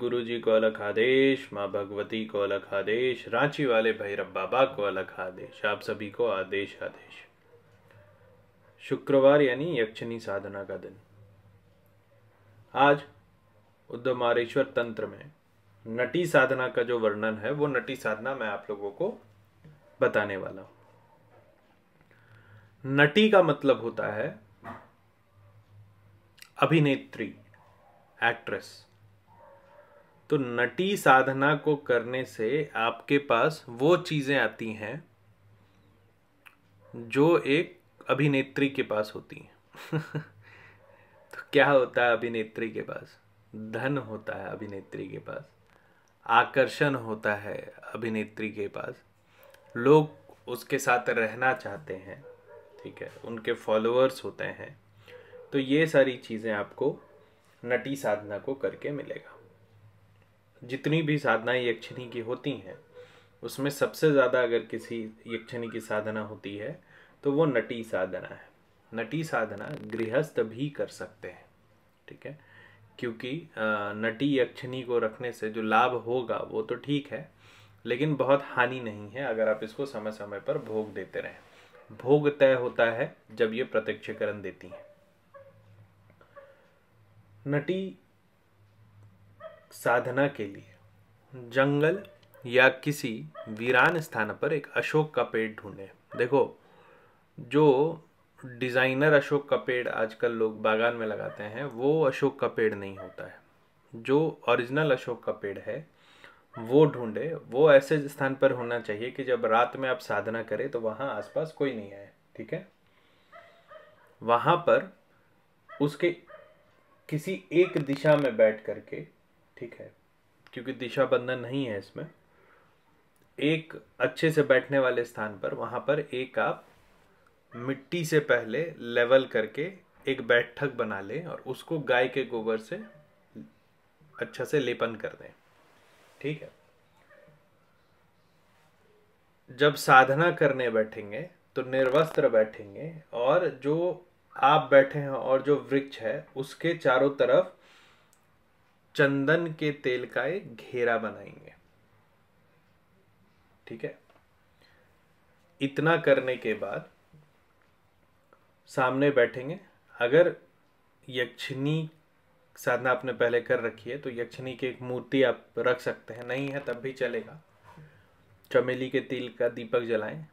गुरुजी को अलग आदेश, माँ भगवती को अलग आदेश, रांची वाले भैरव बाबा को अलग आदेश, आप सभी को आदेश आदेश। शुक्रवार यानी यक्षिणी साधना का दिन। आज उद्धमारेश्वर तंत्र में नटी साधना का जो वर्णन है वो नटी साधना मैं आप लोगों को बताने वाला हूं। नटी का मतलब होता है अभिनेत्री, एक्ट्रेस। तो नटी साधना को करने से आपके पास वो चीज़ें आती हैं जो एक अभिनेत्री के पास होती हैं। तो क्या होता है अभिनेत्री के पास? धन होता है अभिनेत्री के पास, आकर्षण होता है अभिनेत्री के पास, लोग उसके साथ रहना चाहते हैं, ठीक है, उनके फॉलोअर्स होते हैं। तो ये सारी चीज़ें आपको नटी साधना को करके मिलेगा। जितनी भी साधनाएं यक्षिणी की होती हैं उसमें सबसे ज़्यादा अगर किसी यक्षिणी की साधना होती है तो वो नटी साधना है। नटी साधना गृहस्थ भी कर सकते हैं, ठीक है, क्योंकि नटी यक्षिणी को रखने से जो लाभ होगा वो तो ठीक है, लेकिन बहुत हानि नहीं है अगर आप इसको समय समय पर भोग देते रहें। भोग तय होता है जब ये प्रत्यक्षीकरण देती हैं। नटी साधना के लिए जंगल या किसी वीरान स्थान पर एक अशोक का पेड़ ढूंढें। देखो, जो डिज़ाइनर अशोक का पेड़ आजकल लोग बागान में लगाते हैं वो अशोक का पेड़ नहीं होता है। जो ओरिजिनल अशोक का पेड़ है वो ढूंढे। वो ऐसे स्थान पर होना चाहिए कि जब रात में आप साधना करें तो वहाँ आसपास कोई नहीं आए, ठीक है। वहाँ पर उसके किसी एक दिशा में बैठ करके, ठीक है, क्योंकि दिशा बंधन नहीं है इसमें, एक अच्छे से बैठने वाले स्थान पर, वहाँ पर एक आप मिट्टी से पहले लेवल करके एक बैठक बना लें और उसको गाय के गोबर से अच्छा से लेपन कर दें, ठीक है। जब साधना करने बैठेंगे तो निर्वस्त्र बैठेंगे और जो आप बैठे हैं और जो वृक्ष है उसके चारों तरफ चंदन के तेल का एक घेरा बनाएंगे, ठीक है। इतना करने के बाद सामने बैठेंगे। अगर यक्षिणी साधना आपने पहले कर रखी है तो यक्षिणी की एक मूर्ति आप रख सकते हैं, नहीं है तब भी चलेगा। चमेली के तिल का दीपक जलाएं।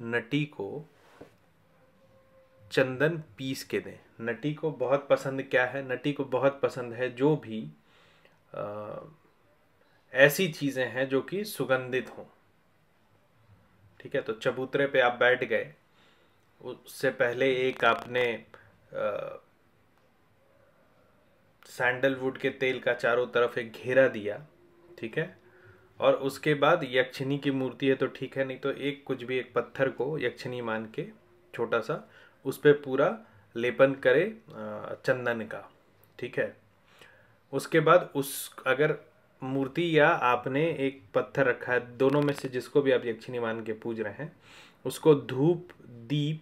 नटी को चंदन पीस के दें। नटी को बहुत पसंद क्या है? नटी को बहुत पसंद है जो भी ऐसी चीज़ें हैं जो कि सुगंधित हों, ठीक है। तो चबूतरे पे आप बैठ गए, उससे पहले एक आपने सैंडलवुड के तेल का चारों तरफ एक घेरा दिया, ठीक है, और उसके बाद यक्षिणी की मूर्ति है तो ठीक है, नहीं तो एक कुछ भी एक पत्थर को यक्षिणी मान के छोटा सा उस पर पूरा लेपन करे चंदन का, ठीक है। उसके बाद उस अगर मूर्ति या आपने एक पत्थर रखा है, दोनों में से जिसको भी आप यक्षिणी मान के पूज रहे हैं, उसको धूप, दीप,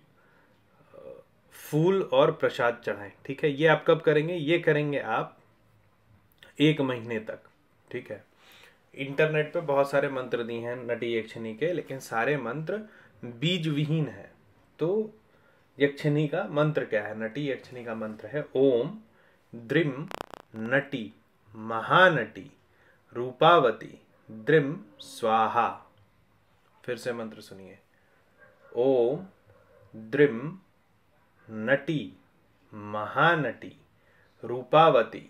फूल और प्रसाद चढ़ाएं, ठीक है। ये आप कब करेंगे? ये करेंगे आप 1 महीने तक, ठीक है। इंटरनेट पे बहुत सारे मंत्र दिए हैं नटी यक्षिणी के, लेकिन सारे मंत्र बीज विहीन है। तो यक्षिणी का मंत्र क्या है? नटी यक्षिणी का मंत्र है ओम द्रिम नटी महानटी रूपावती द्रिम स्वाहा। फिर से मंत्र सुनिए, ओम द्रिम नटी महानटी रूपावती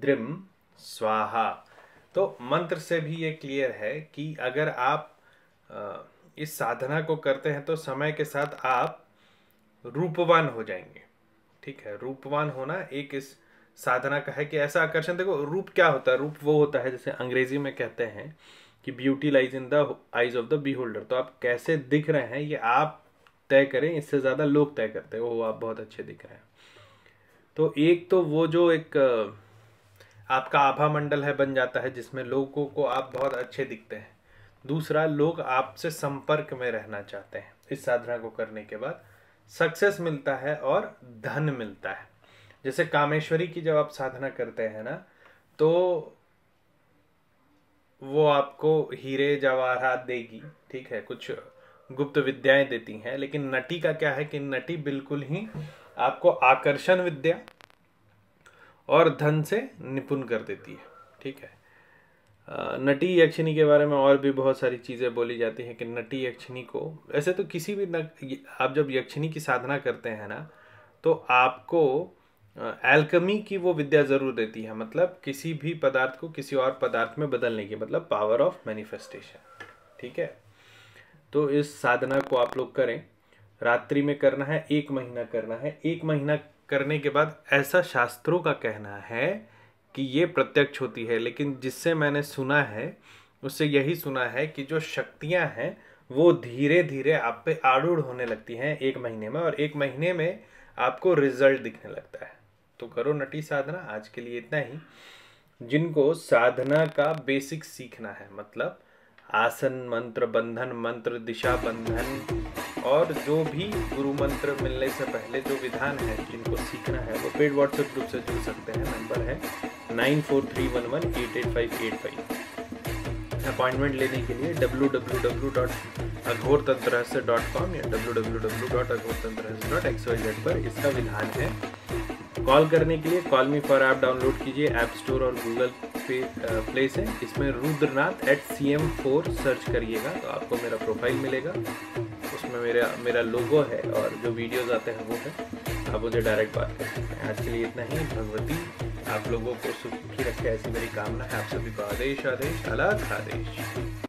द्रिम स्वाहा। तो मंत्र से भी ये क्लियर है कि अगर आप इस साधना को करते हैं तो समय के साथ आप रूपवान हो जाएंगे। ठीक है, रूपवान होना एक इस साधना का है कि ऐसा आकर्षण। देखो रूप क्या होता है, रूप वो होता है जैसे अंग्रेजी में कहते हैं कि beauty lies in the eyes of the beholder. तो आप कैसे दिख रहे हैं ये आप तय करें, इससे ज़्यादा लोग तय करते हैं। ओह आप बहुत अच्छे दिख रहे हैं। तो एक तो वो जो एक आपका आभा मंडल है बन जाता है जिसमें लोगों को आप बहुत अच्छे दिखते हैं। दूसरा, लोग आपसे संपर्क में रहना चाहते हैं। इस साधना को करने के बाद सक्सेस मिलता है और धन मिलता है। जैसे कामेश्वरी की जब आप साधना करते हैं ना, तो वो आपको हीरे जवाहरात देगी, ठीक है, कुछ गुप्त विद्याएं देती हैं। लेकिन नटी का क्या है कि नटी बिल्कुल ही आपको आकर्षण विद्या और धन से निपुण कर देती है। ठीक है, नटी यक्षिणी के बारे में और भी बहुत सारी चीज़ें बोली जाती हैं कि नटी यक्षिणी को ऐसे तो किसी भी आप जब यक्षिणी की साधना करते हैं ना, तो आपको एल्केमी की वो विद्या ज़रूर देती है। मतलब किसी भी पदार्थ को किसी और पदार्थ में बदलने की, मतलब पावर ऑफ मैनिफेस्टेशन। ठीक है, तो इस साधना को आप लोग करें। रात्रि में करना है, 1 महीना करना है। 1 महीना करने के बाद ऐसा शास्त्रों का कहना है कि ये प्रत्यक्ष होती है, लेकिन जिससे मैंने सुना है उससे यही सुना है कि जो शक्तियां हैं वो धीरे धीरे आप पे आरूढ़ होने लगती हैं 1 महीने में, और 1 महीने में आपको रिजल्ट दिखने लगता है। तो करो नटी साधना। आज के लिए इतना ही। जिनको साधना का बेसिक सीखना है, मतलब आसन मंत्र, बंधन मंत्र, दिशा बंधन और जो भी गुरु मंत्र मिलने से पहले जो विधान है, जिनको सीखना है वो पेड व्हाट्सएप ग्रुप से जुड़ सकते हैं। नंबर है 9431188585। अपॉइंटमेंट लेने के लिए www.aghortantrarahasya.com या www.aghortantrarahasya.xyz पर इसका विधान है। कॉल करने के लिए call me for app download कीजिए ऐप स्टोर और गूगल पे प्ले से। इसमें रुद्रनाथ @cm4 सर्च करिएगा तो आपको मेरा प्रोफाइल मिलेगा। उसमें मेरा लोगो है और जो वीडियोज़ आते हैं वो है। आप मुझे डायरेक्ट बात कर सकते हैं। आज के लिए इतना ही। भगवती आप लोगों को सुखी रखे ऐसी मेरी कामना है। आप सभी को आदेश आदेश अलग आदेश।